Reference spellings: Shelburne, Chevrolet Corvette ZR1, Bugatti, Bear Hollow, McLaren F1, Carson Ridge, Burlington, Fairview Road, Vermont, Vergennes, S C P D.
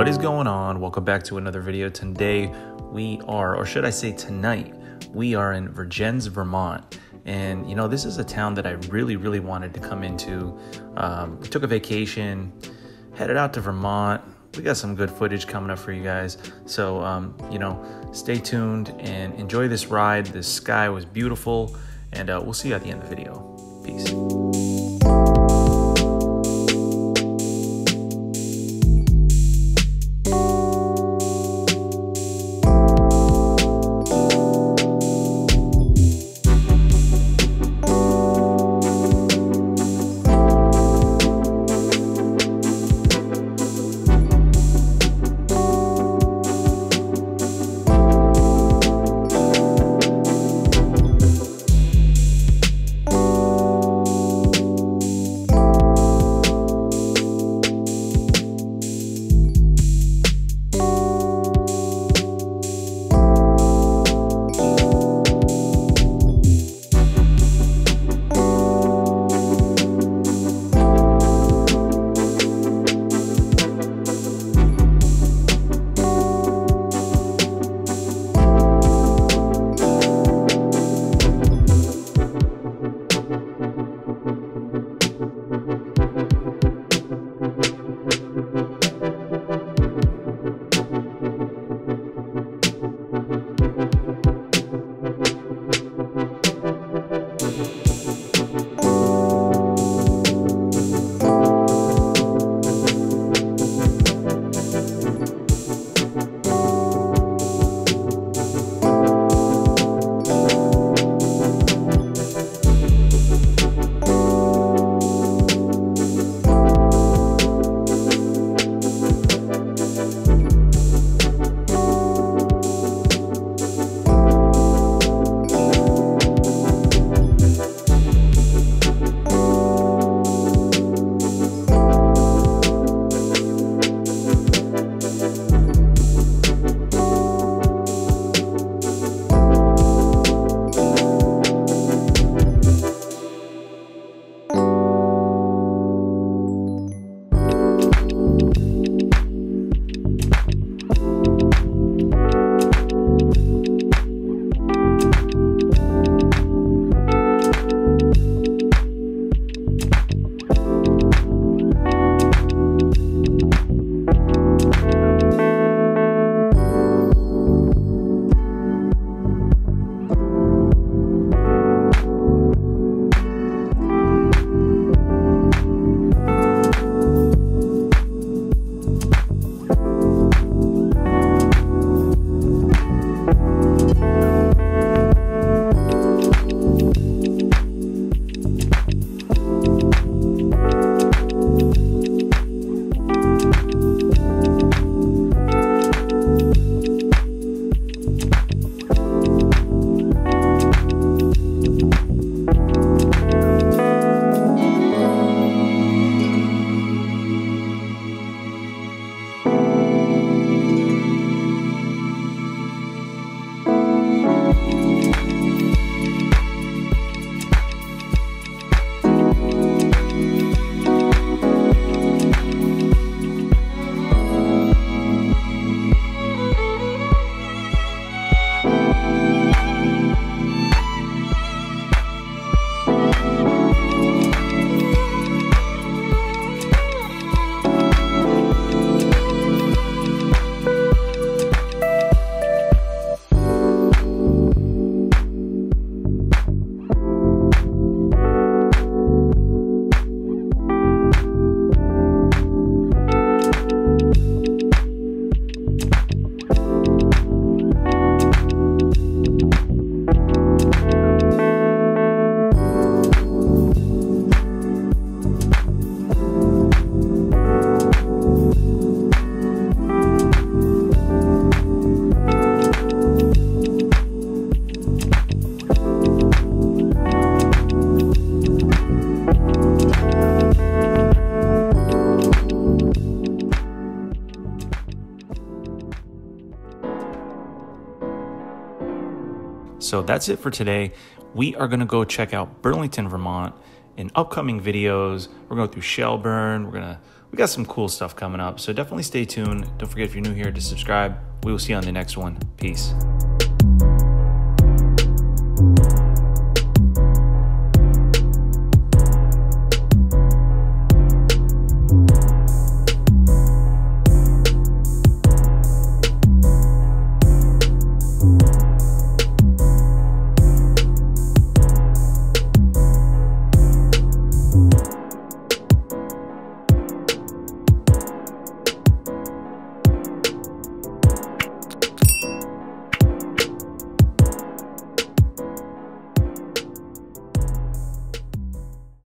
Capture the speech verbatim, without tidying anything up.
What is going on? Welcome back to another video. Today we are, or should I say tonight, we are in Vergennes, Vermont. And you know, this is a town that I really, really wanted to come into. Um, took a vacation, headed out to Vermont. We got some good footage coming up for you guys. So, um, you know, stay tuned and enjoy this ride. The sky was beautiful and uh, we'll see you at the end of the video. Peace. So that's it for today. We are gonna go check out Burlington, Vermont, in upcoming videos. We're going through Shelburne. We're gonna, we got some cool stuff coming up. So definitely stay tuned. Don't forget, if you're new here, to subscribe. We will see you on the next one. Peace.